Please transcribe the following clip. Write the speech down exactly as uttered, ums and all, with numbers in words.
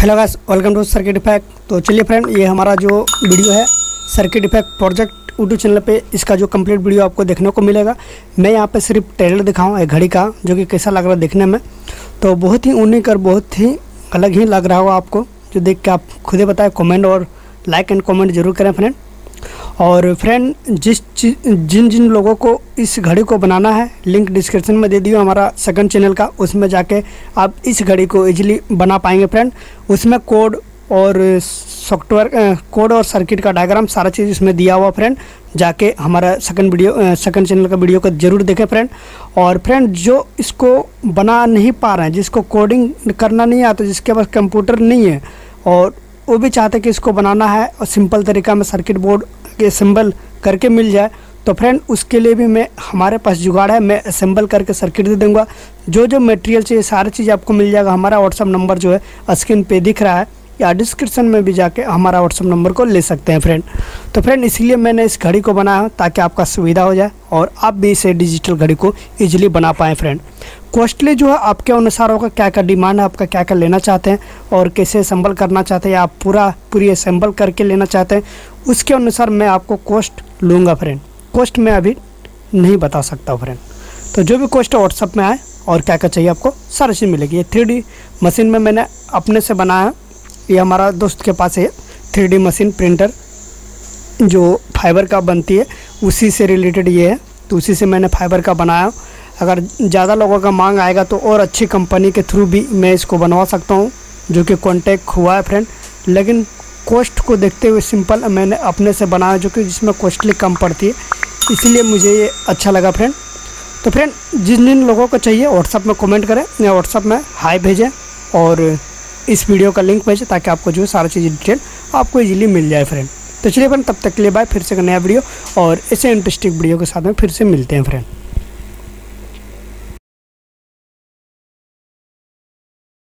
Hello guys, welcome to circuit effect. तो चलिए friend, ये हमारा जो वीडियो है circuit effect project YouTube channel पे, इसका जो कंप्लीट वीडियो आपको देखने को मिलेगा। मैं यहाँ पे सिर्फ ट्रेलर दिखाऊँ एक घड़ी का, जो कि कैसा लग रहा है देखने में, तो बहुत ही यूनिक और बहुत ही अलग ही लग रहा होगा आपको, जो देख के आप खुद ही बताएं। कॉमेंट और लाइक एंड कॉमेंट जरूर करें फ्रेंड। और फ्रेंड जिस जिन जिन लोगों को इस घड़ी को बनाना है, लिंक डिस्क्रिप्शन में दे दियो हमारा सेकंड चैनल का, उसमें जाके आप इस घड़ी को इजीली बना पाएंगे फ्रेंड। उसमें कोड और सॉफ्टवेयर कोड और सर्किट का डायग्राम सारा चीज़ इसमें दिया हुआ फ्रेंड। जाके हमारा सेकंड वीडियो सेकंड चैनल का वीडियो को जरूर देखें फ्रेंड। और फ्रेंड जो इसको बना नहीं पा रहे हैं, जिसको कोडिंग करना नहीं आता, जिसके पास कंप्यूटर नहीं है और वो भी चाहते कि इसको बनाना है और सिंपल तरीका में सर्किट बोर्ड के असेंबल करके मिल जाए, तो फ्रेंड उसके लिए भी मैं हमारे पास जुगाड़ है। मैं असेंबल करके सर्किट दे दूंगा। जो जो मटेरियल चाहिए सारी चीज़ आपको मिल जाएगा। हमारा व्हाट्सअप नंबर जो है स्क्रीन पे दिख रहा है या डिस्क्रिप्शन में भी जाके हमारा व्हाट्सअप नंबर को ले सकते हैं फ्रेंड। तो फ्रेंड इसलिए मैंने इस घड़ी को बनाया ताकि आपका सुविधा हो जाए और आप भी इसे डिजिटल घड़ी को ईजिली बना पाएँ फ्रेंड। कॉस्टली जो है आपके अनुसार होगा, क्या क्या डिमांड है आपका, क्या क्या लेना चाहते हैं और कैसे असेंबल करना चाहते हैं या आप पूरा पूरी असेंबल करके लेना चाहते हैं, उसके अनुसार मैं आपको कॉस्ट लूँगा फ्रेंड। कॉस्ट मैं अभी नहीं बता सकता फ्रेंड। तो जो भी कॉस्ट है व्हाट्सअप में आए और क्या क्या चाहिए आपको सारी चीज़ मिलेगी। ये थ्री डी मशीन में मैंने अपने से बनाया, ये हमारा दोस्त के पास है थ्री डी मशीन प्रिंटर, जो फाइबर का बनती है उसी से रिलेटेड ये है, तो उसी से मैंने फाइबर का बनाया। अगर ज़्यादा लोगों का मांग आएगा तो और अच्छी कंपनी के थ्रू भी मैं इसको बनवा सकता हूँ, जो कि कॉन्टैक्ट हुआ है फ्रेंड। लेकिन कॉस्ट को देखते हुए सिंपल मैंने अपने से बनाया, जो कि जिसमें कॉस्टली कम पड़ती है, इसीलिए मुझे ये अच्छा लगा फ्रेंड। तो फ्रेंड जिन जिन लोगों को चाहिए व्हाट्सअप में कमेंट करें या व्हाट्सअप में हाई भेजें और इस वीडियो का लिंक भेजें, ताकि आपको जो सारी चीज़ डिटेल आपको ईजिली मिल जाए फ्रेंड। तो चलिए फ्रेंड, तब तक के लिए बाय। फिर से एक नया वीडियो और ऐसे इंटरेस्टिंग वीडियो के साथ में फिर से मिलते हैं फ्रेंड।